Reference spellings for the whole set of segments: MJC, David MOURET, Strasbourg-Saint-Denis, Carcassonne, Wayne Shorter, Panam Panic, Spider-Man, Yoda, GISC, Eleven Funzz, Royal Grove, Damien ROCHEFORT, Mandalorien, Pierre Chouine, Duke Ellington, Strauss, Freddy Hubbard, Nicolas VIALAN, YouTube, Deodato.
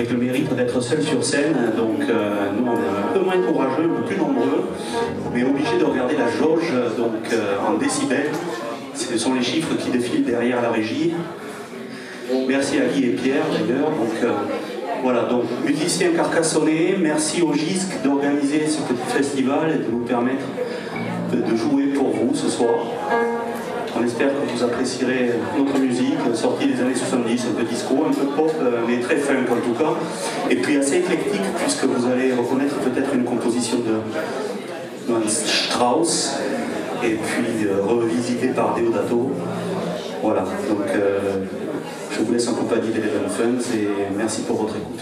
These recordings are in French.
avec le mérite d'être seul sur scène, donc nous on est un peu moins courageux, un peu plus nombreux, mais obligés de regarder la jauge donc, en décibels. Ce sont les chiffres qui défilent derrière la régie. Merci à Guy et Pierre d'ailleurs. Voilà, donc musicien carcassonnais, merci au GISC d'organiser ce petit festival et de nous permettre de jouer pour vous ce soir. On espère que vous apprécierez notre musique, sortie des années 70, un peu disco, un peu pop, mais très funk en tout cas. Et puis assez éclectique, puisque vous allez reconnaître peut-être une composition de Strauss, et puis revisitée par Deodato. Voilà, donc je vous laisse en compagnie d'Eleven Funds et merci pour votre écoute.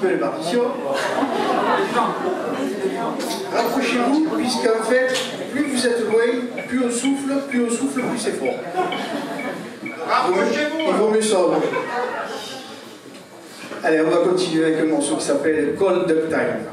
peu les partitions. Rapprochez-vous, puisqu'en fait, plus vous êtes loin, plus on souffle, plus c'est fort. Rapprochez-vous. Il vaut mieux ça. Allez, on va continuer avec un morceau qui s'appelle Cold Duck Time.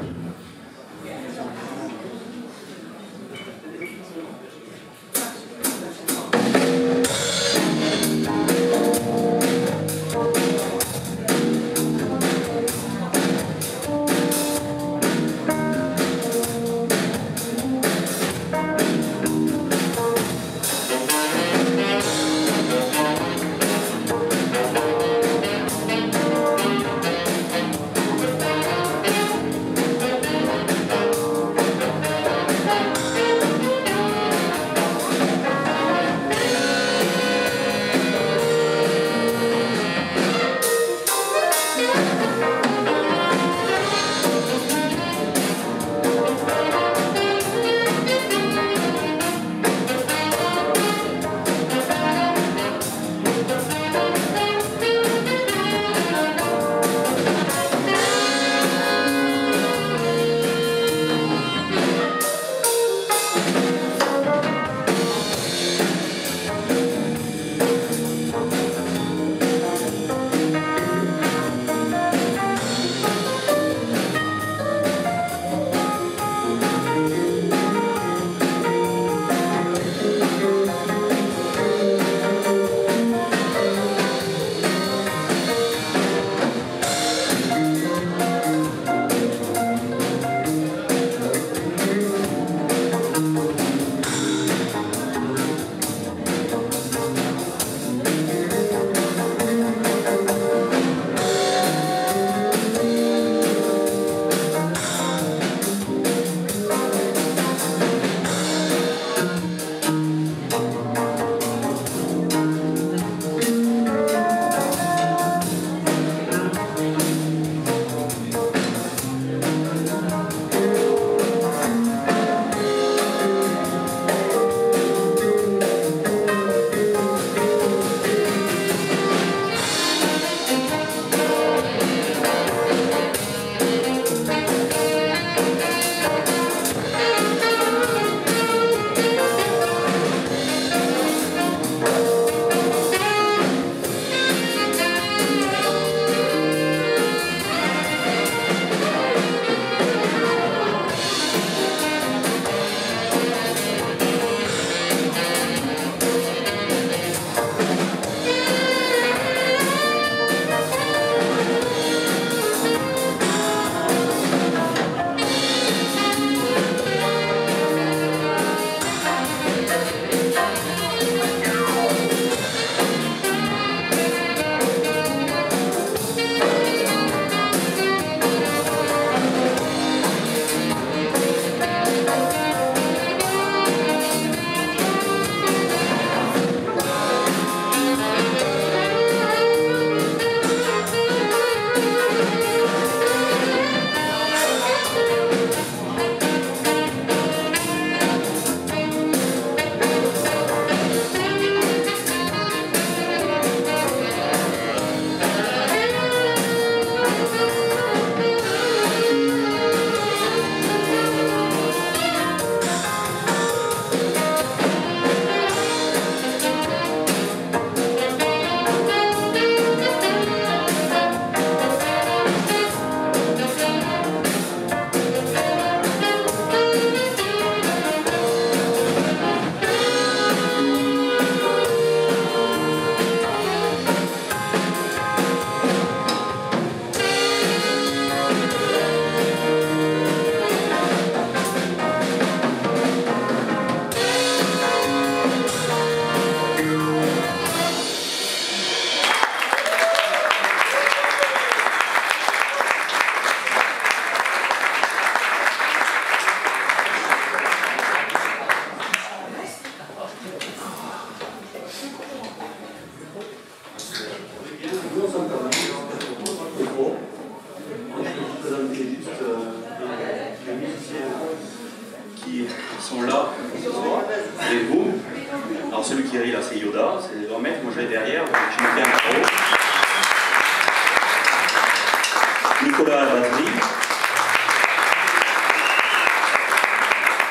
Nicolas à la batterie,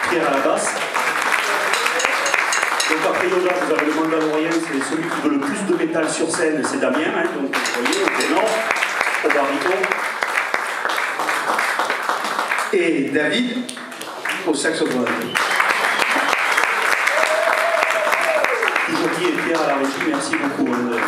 Pierre à la basse. Donc après Yoda, vous avez le Mandalorien, c'est celui qui veut le plus de métal sur scène, c'est Damien, hein, donc vous voyez, au ténor, au baryton. Et David au saxophone. Jody et Pierre à la régie, merci beaucoup de nous avoir.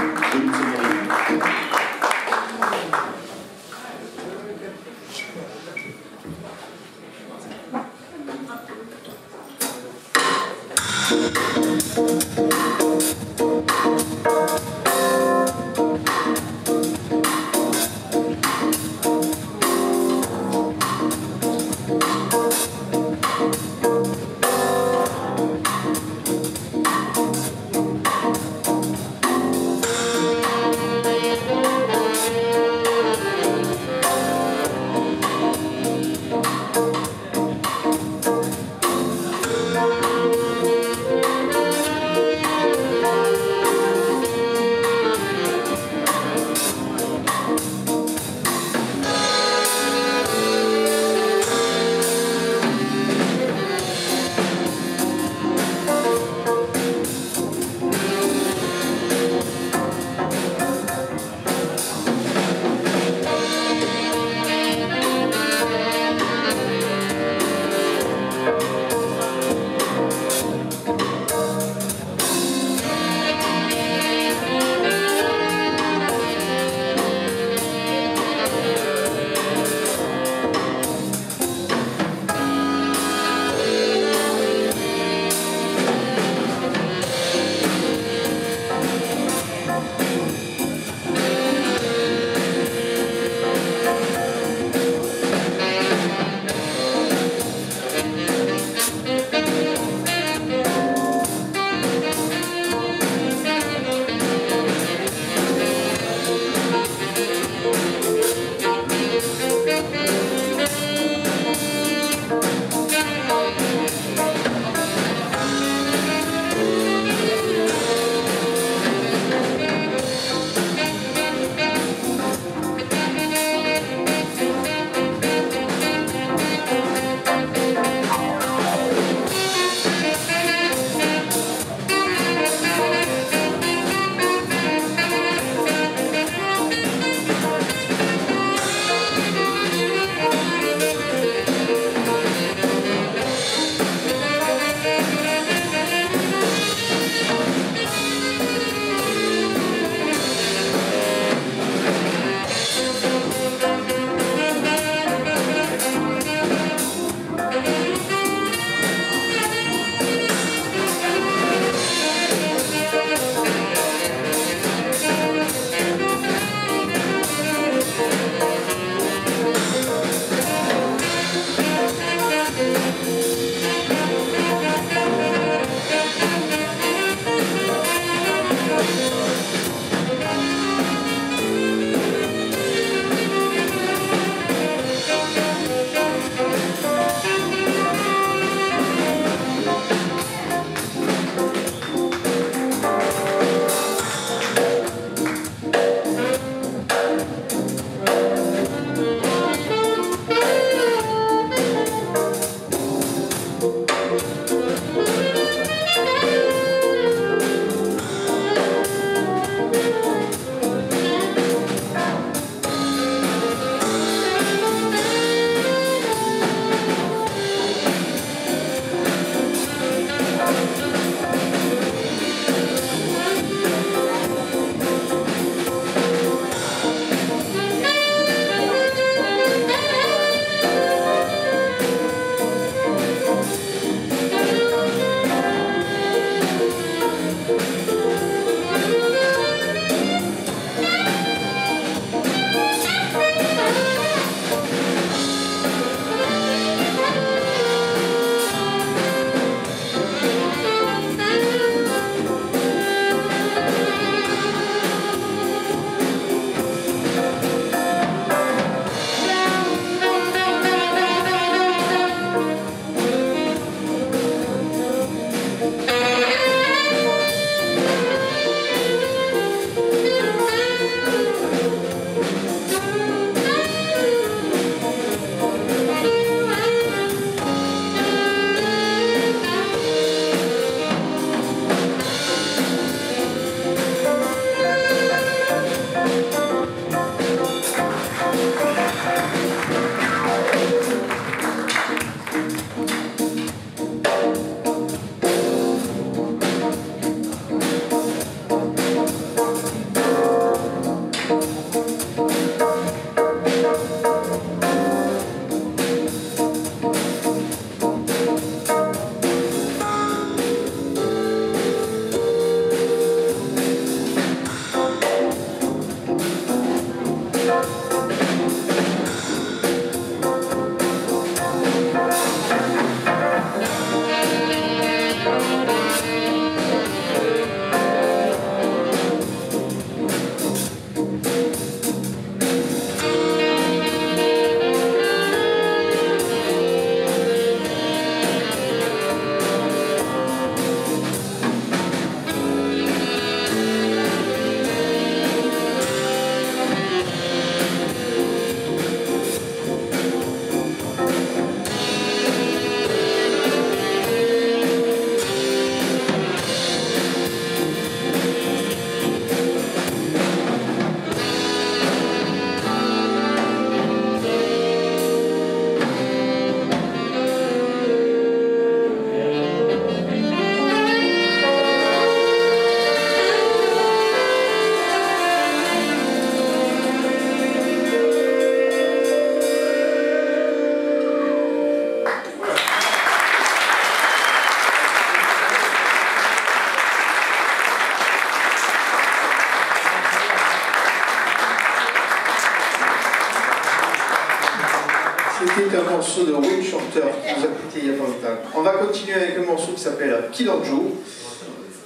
morceau de Wayne Shorter qui nous a quitté il y a pas longtemps. On va continuer avec un morceau qui s'appelle Killer Joe,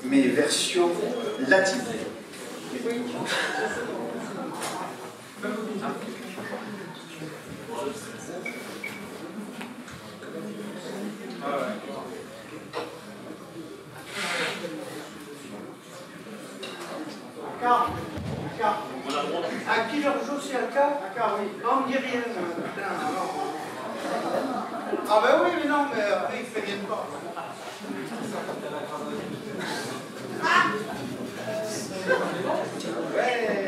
mais version latine. À qui leur joue c'est Aka, oui. Non, on ne dit rien. Ah ben oui, mais non, mais il fait rien de pas. Ouais.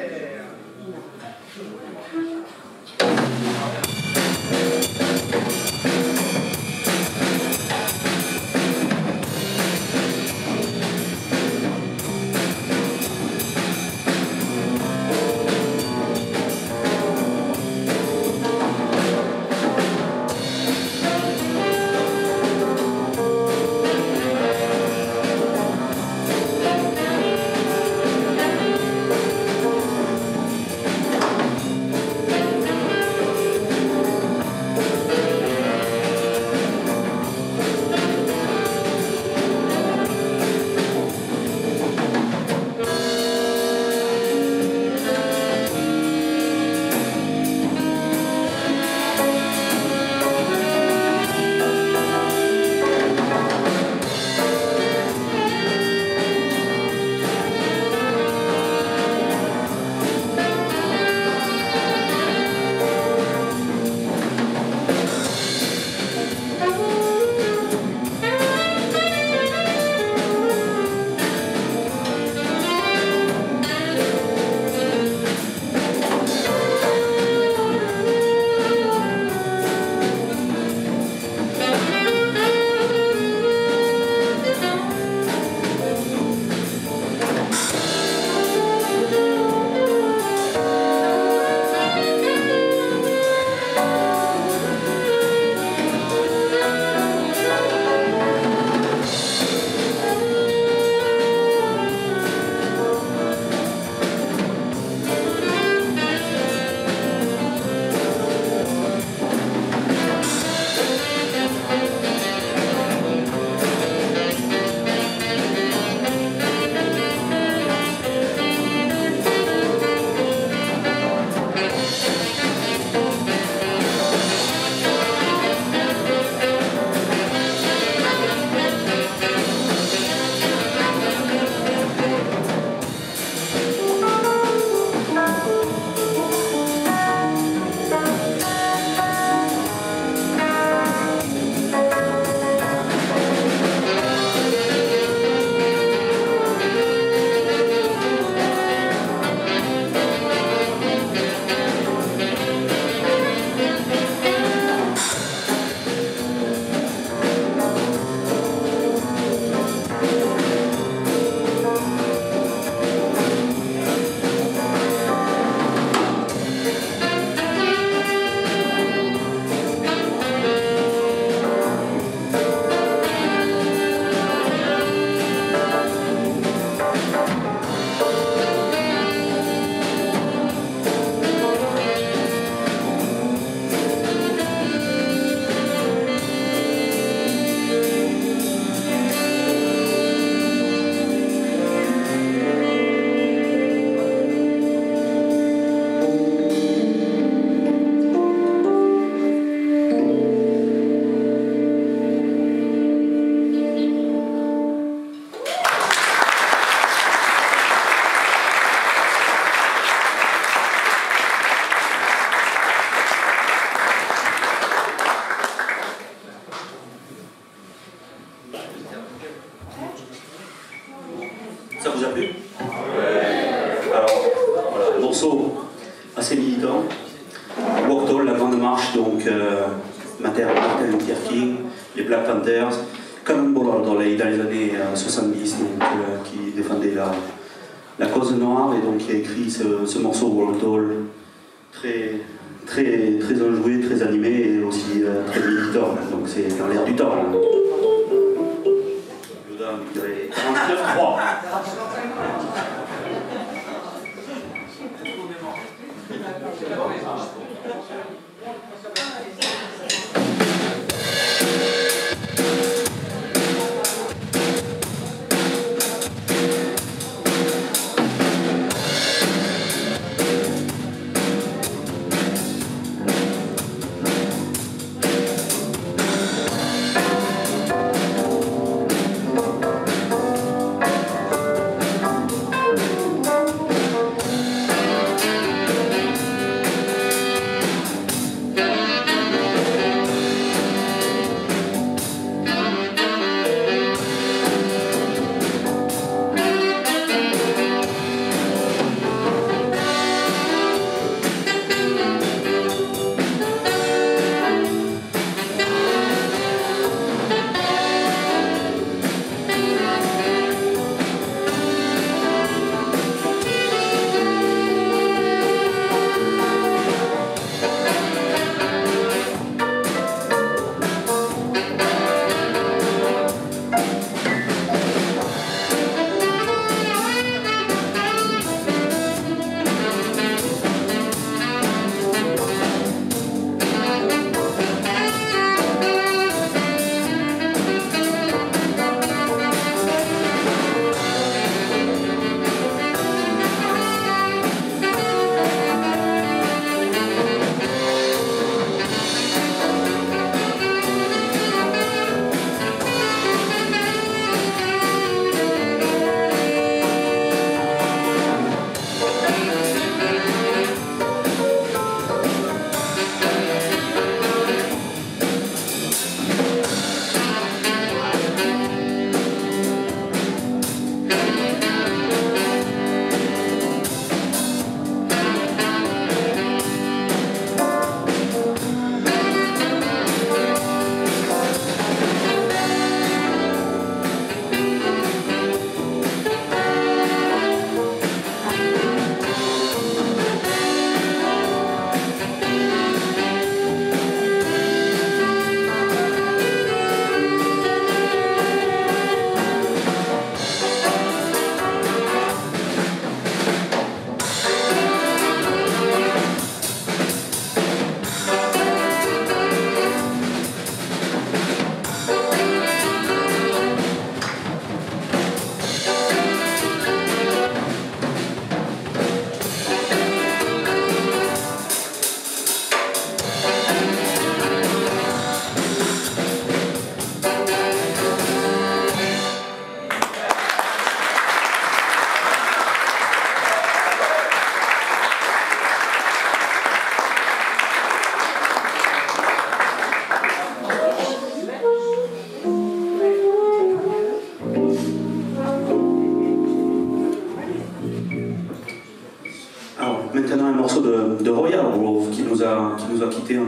morceau de Royal Grove qui nous a quittés en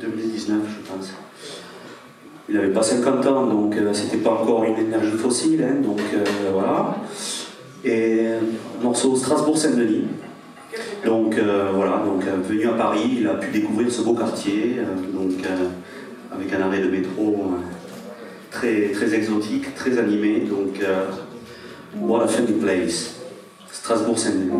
2019, je pense. Il n'avait pas 50 ans, donc c'était pas encore une énergie fossile, hein, donc voilà. Et morceau Strasbourg-Saint-Denis. Donc voilà, donc venu à Paris, il a pu découvrir ce beau quartier, donc avec un arrêt de métro très exotique, très animé. Donc what a funny place, Strasbourg-Saint-Denis.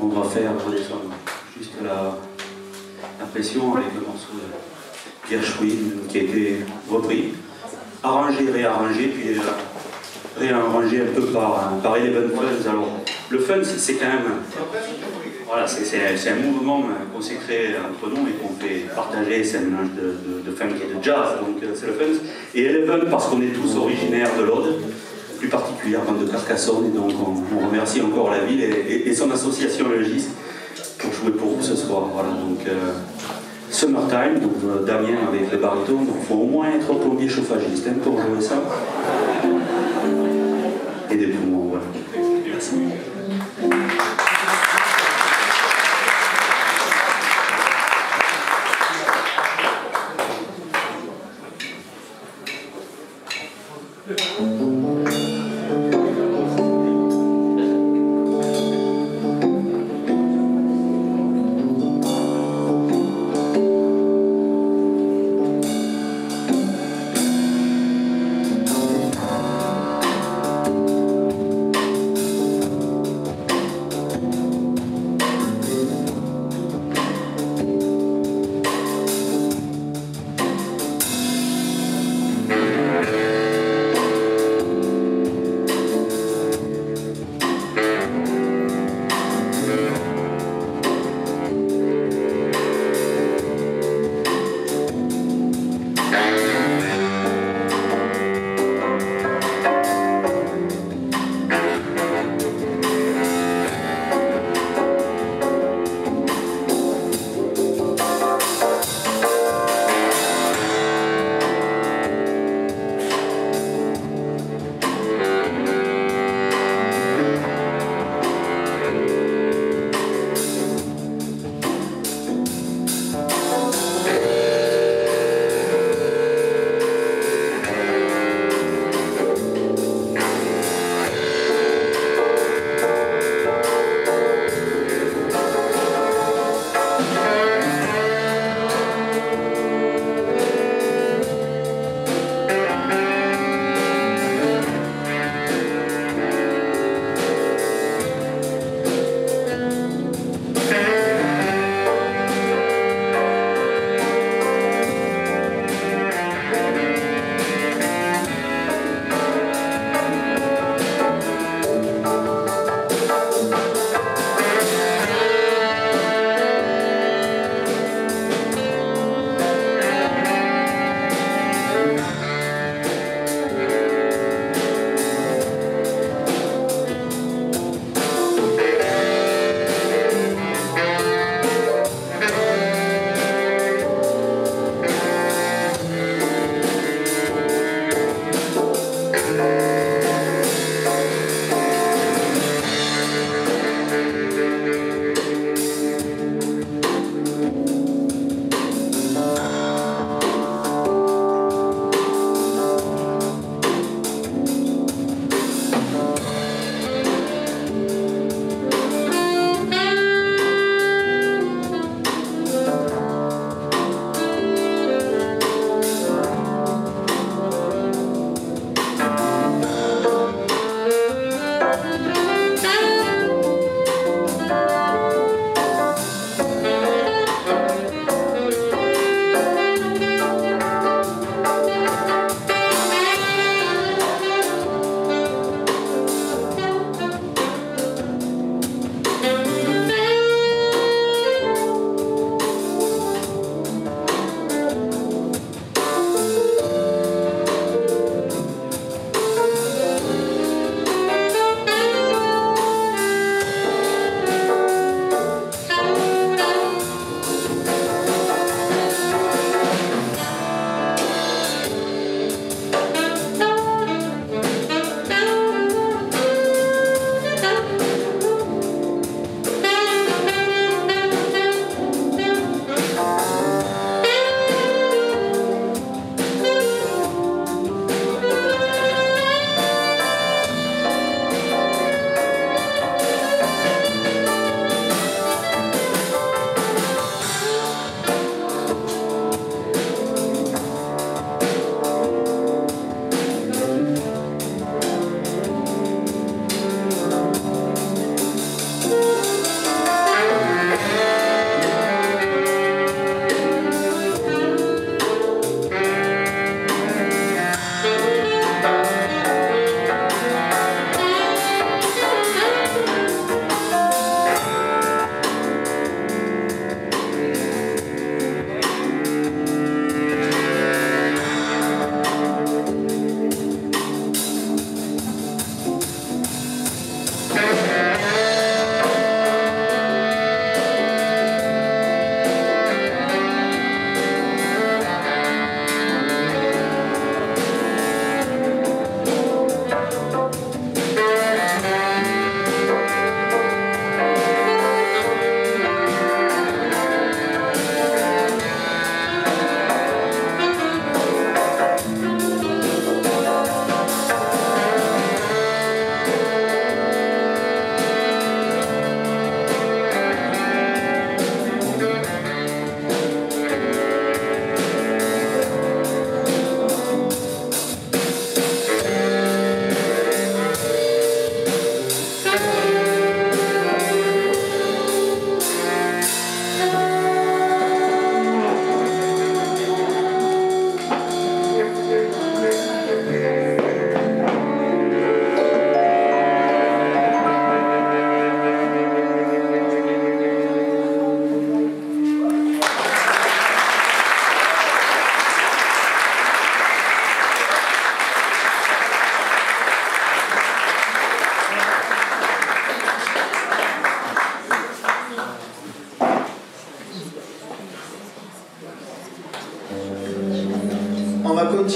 on va faire redescendre juste la pression avec le morceau de Pierre Chouine qui a été repris, arrangé, réarrangé, puis réarrangé un peu par Eleven Fuzz. Alors, le fun, c'est quand même... Voilà, c'est un mouvement qu'on s'est créé entre nous et qu'on fait partager, c'est un mélange de funk et de jazz, donc c'est le fun. Et Eleven, parce qu'on est tous originaires de l'Aude, plus particulièrement de Carcassonne, et donc on remercie encore la ville et son association le GISC pour jouer pour vous ce soir. Voilà, donc Summertime, donc Damien avec les barytons, donc il faut au moins être plombier chauffagiste hein, pour jouer ça. Et des poumons, voilà. Merci.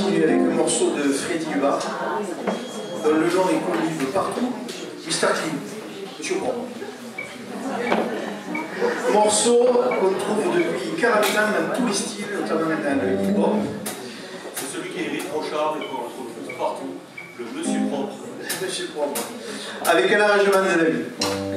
continue avec le morceau de Freddy Hubbard, dans le genre est connu de partout, Mr. Clean, Monsieur Brown. Morceau qu'on trouve depuis Caramel dans tous les styles, notamment dans le hip-hop. C'est celui qui est irréprochable et qu'on retrouve partout, le Monsieur Propre. Monsieur Propre, avec un arrangement de la vie.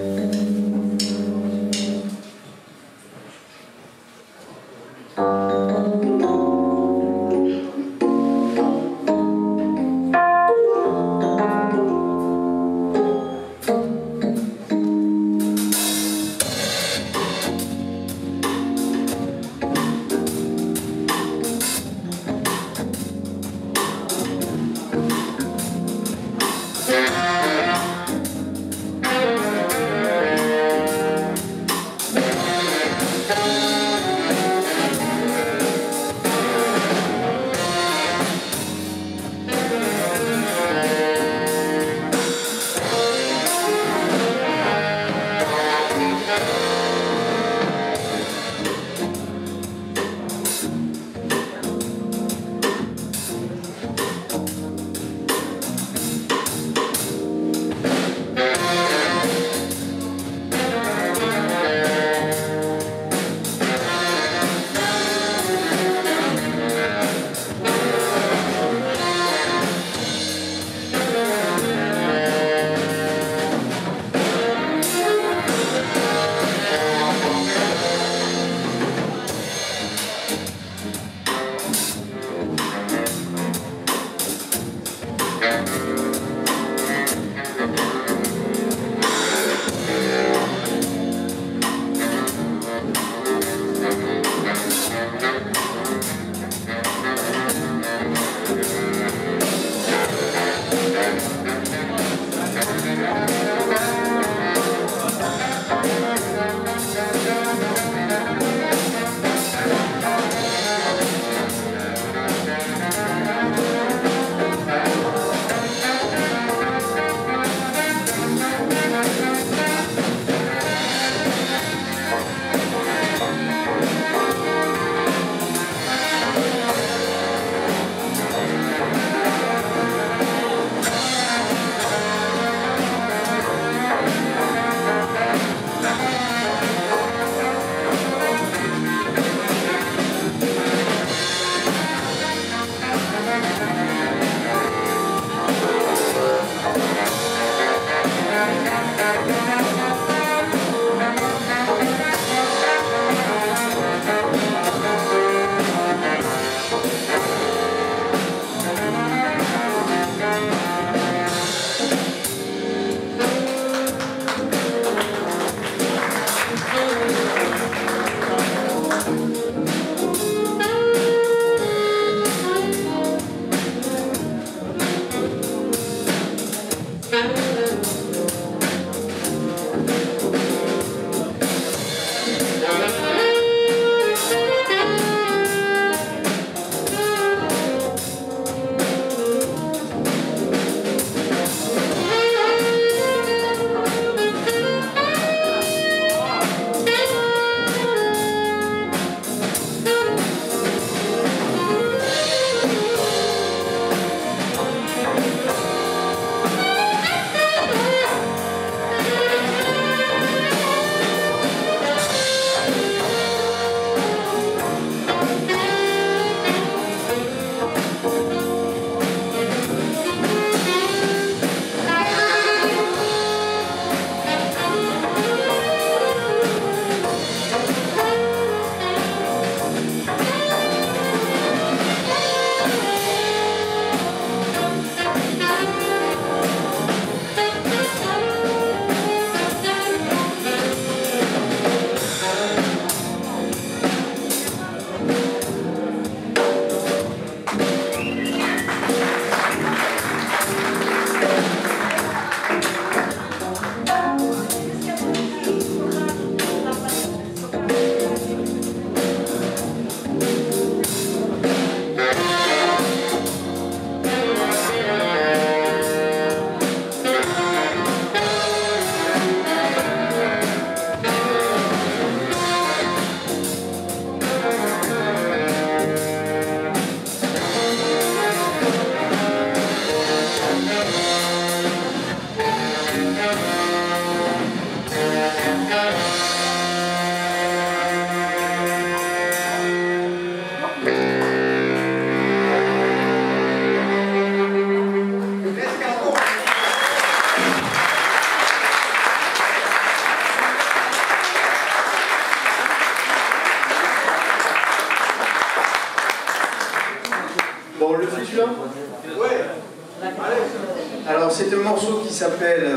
c'était un morceau qui s'appelle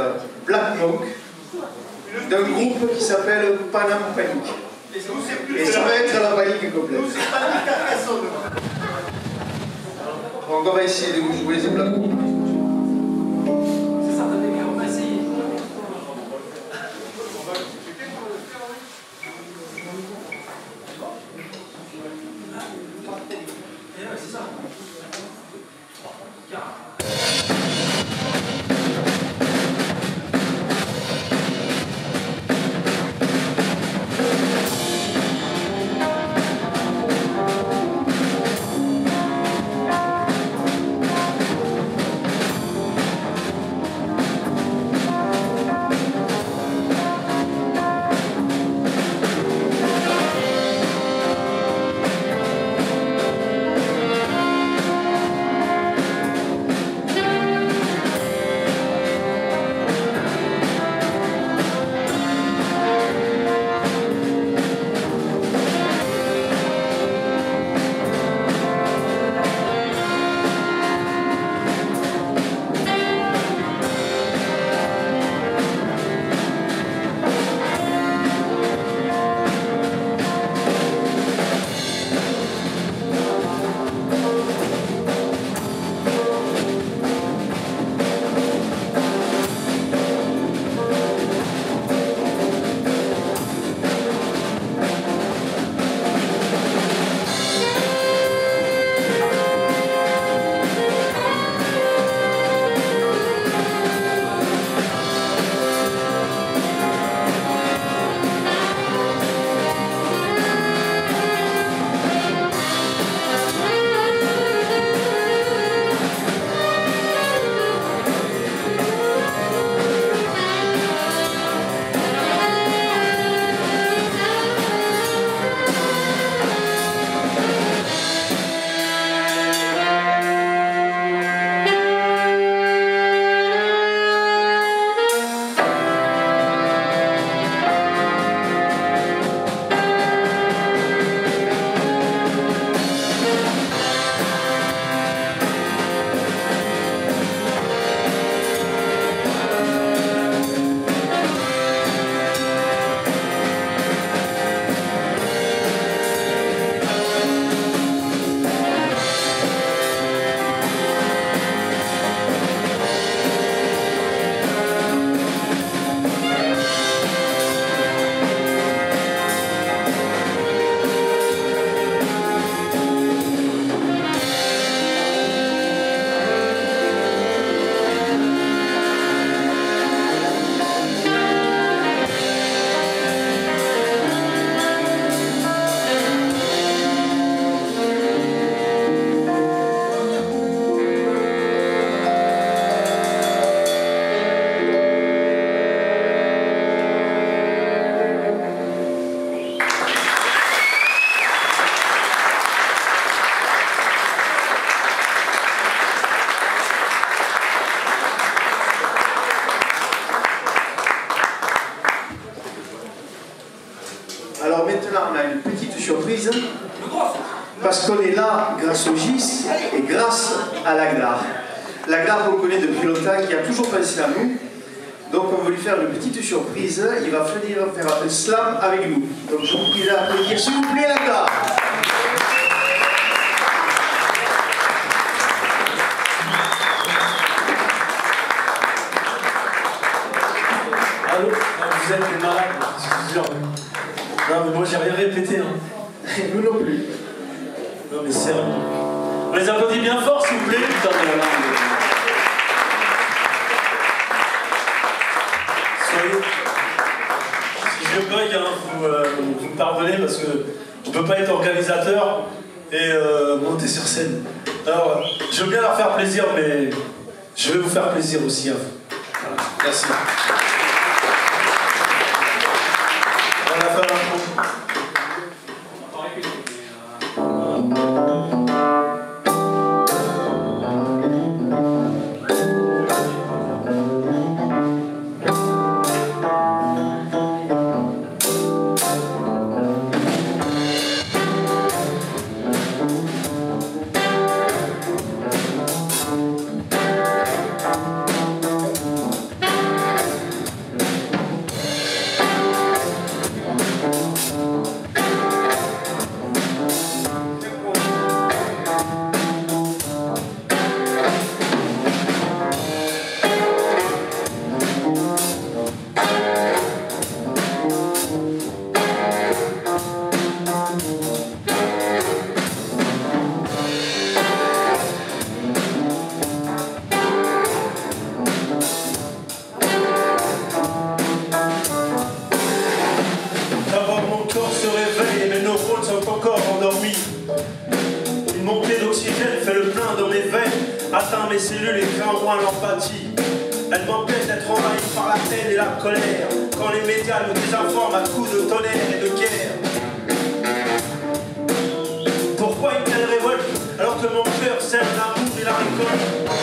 Black Milk, d'un groupe qui s'appelle Panam Panic. Et ça va être la panique complète. Donc on va essayer de vous jouer ce Black Milk. Parce qu'on est là grâce au GISC et grâce à l'AGDAR. L'AGDAR, qu'on connaît depuis longtemps, qui a toujours pensé à nous. Donc on veut lui faire une petite surprise. Il va venir faire un slam avec nous. Donc je vous prie d'applaudir, s'il vous plaît, l'AGDAR. Allô, vous êtes des malades, je vous jure. Non, mais moi j'ai rien répété, hein. Nous non plus. Non mais sérieux. On les applaudit bien fort s'il vous plaît. Putain de la langue. Si je bug, hein, vous me pardonnez parce que on peut pas être organisateur et monter sur scène. Alors, je veux bien leur faire plaisir, mais je vais vous faire plaisir aussi à vous. Voilà. Merci. l'empathie. Elle m'empêche d'être envahie par la peine et la colère, quand les médias nous désinforment à coups de tonnerre et de guerre. Pourquoi une telle révolte, alors que mon cœur sème l'amour et la récolte?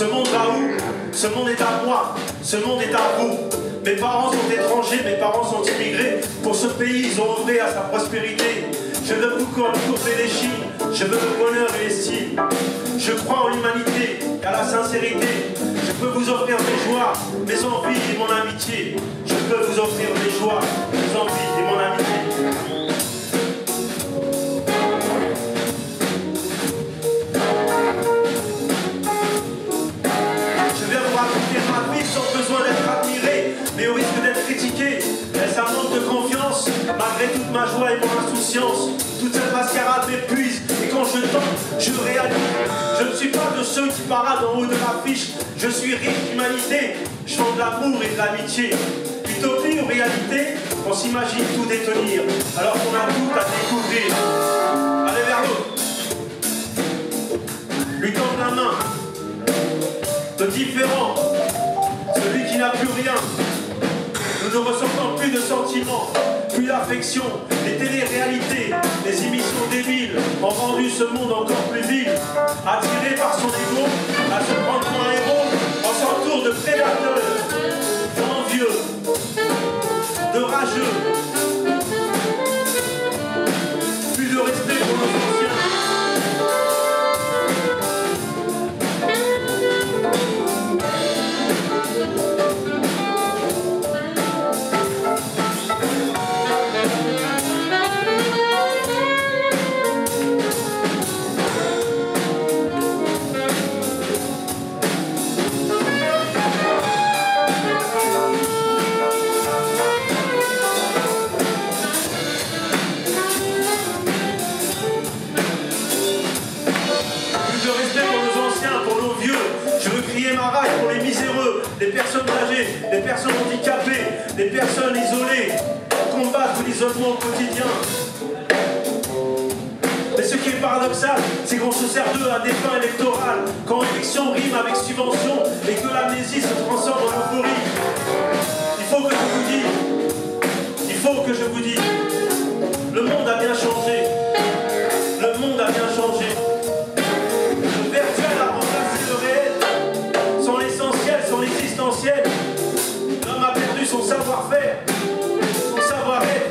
Ce monde va où? Ce monde est à moi, ce monde est à vous. Mes parents sont étrangers, mes parents sont immigrés. Pour ce pays, ils ont œuvré à sa prospérité. Je veux vous courber les chines, je veux le bonheur et les styles. Je crois en l'humanité et à la sincérité. Je peux vous offrir mes joies, mes envies et mon amitié. Je peux vous offrir mes joies, mes envies et mon amitié. Malgré toute ma joie et mon insouciance, toute cette mascarade m'épuise. Et quand je tente, je réalise. Je ne suis pas de ceux qui paradent en haut de l'affiche. Je suis riche d'humanité, je chante de l'amour et de l'amitié. Utopie ou réalité, on s'imagine tout détenir, alors qu'on a tout à découvrir. Allez vers l'autre. Lui tendre la main. De différent, celui qui n'a plus rien. Nous ne ressentons plus de sentiments, plus d'affection. Les téléréalités, les émissions débiles ont rendu ce monde encore plus vil. Attiré par son ego, à se prendre pour un héros, on s'entoure de prédateurs, d'envieux, de rageux. Plus de respect pour nos les personnes âgées, les personnes handicapées, les personnes isolées, combattre l'isolement au quotidien. Mais ce qui est paradoxal, c'est qu'on se sert d'eux à des fins électorales, quand élection rime avec subvention et que l'amnésie se transforme en euphorie. Il faut que je vous dise, il faut que je vous dise, le monde a bien changé, le monde a bien changé. L'homme a perdu son savoir-faire, son savoir-être.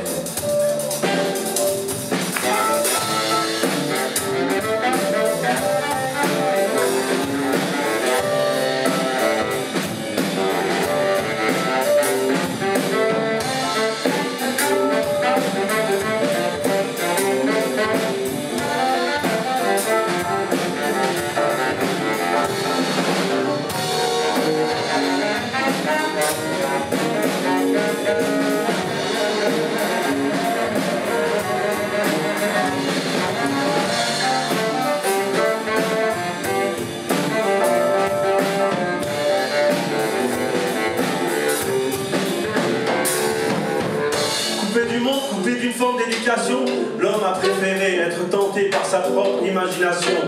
L'homme a préféré être tenté par sa propre imagination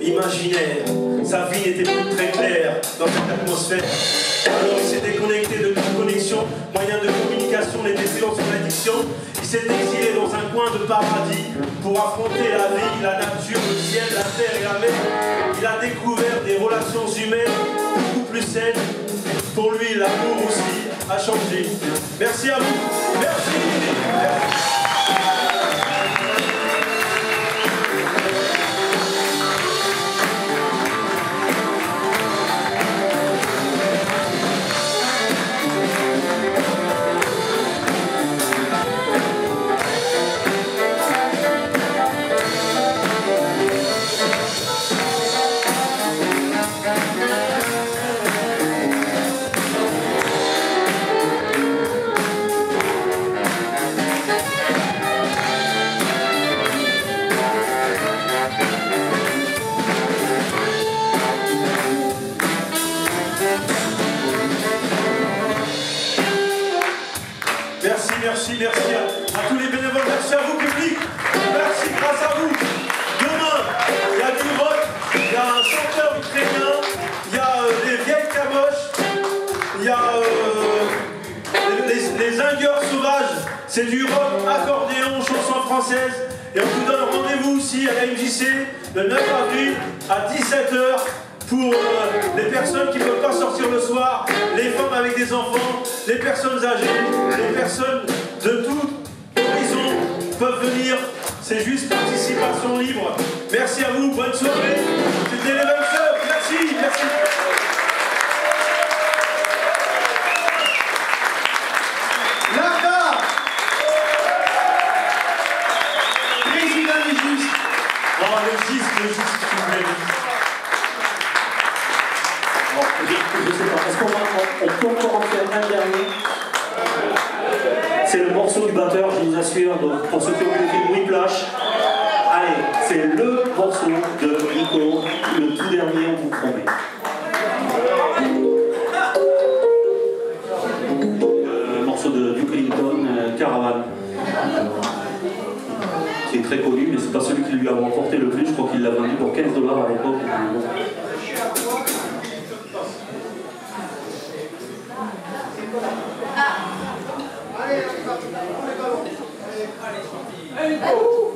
imaginaire. Sa vie n'était plus très claire dans cette atmosphère. Alors il s'est déconnecté de toute connexion, moyen de communication n'était plus dans son addiction. Il s'est exilé dans un coin de paradis pour affronter la vie, la nature, le ciel, la terre et la mer. Il a découvert des relations humaines beaucoup plus saines. Pour lui, l'amour aussi a changé. Merci à vous. Merci. Merci. merci, merci à tous les bénévoles, merci à vous public, merci, grâce à vous. Demain, il y a du rock, il y a un chanteur ukrainien, il y a des vieilles caboches, il y a les zingueurs sauvages, c'est du rock, accordéon, chanson française. Et on vous donne rendez-vous aussi à la MJC le 9 avril à 17 h pour les personnes qui ne peuvent pas sortir le soir, les femmes avec des enfants, les personnes âgées, les personnes de tout horizon peuvent venir. C'est juste participation libre. Merci à vous, bonne soirée. C'était les bonnes soeurs. Merci, merci. Le GISC, s'il vous plaît. Bon, je sais pas, est-ce qu'on peut encore en faire un dernier? C'est le morceau du batteur, je vous assure, donc pour ceux qui ont vu le film Whiplash. Allez, c'est le morceau de Nico, le tout dernier, on vous promet. Le morceau de Duke Ellington, Caravane. Qui est très connu, mais c'est pas celui qui lui a remporté le plus, je crois qu'il l'a vendu pour 15 $ à l'époque. Allez,